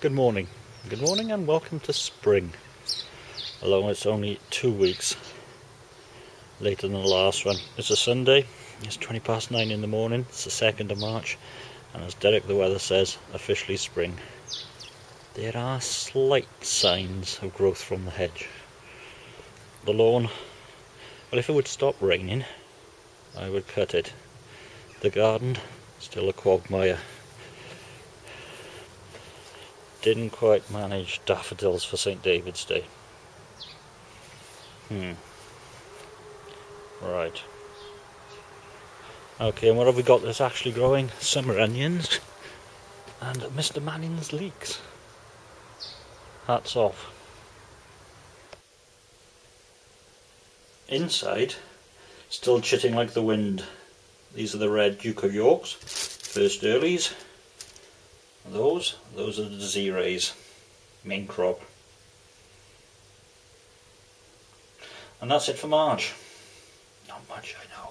Good morning and welcome to spring, although it's only 2 weeks later than the last one. It's a Sunday, it's 9:20 in the morning, it's the 2nd of March and as Derek the Weather says, officially spring. There are slight signs of growth from the hedge. The lawn, well if it would stop raining I would cut it. The garden, still a quagmire. Didn't quite manage daffodils for St David's Day. Right. Okay, and what have we got that's actually growing? Summer onions and Mr Manning's leeks. Hats off. Inside, still chitting like the wind. These are the red Duke of Yorks, first earlies. Those are the Z-rays, main crop. And that's it for March. Not much, I know.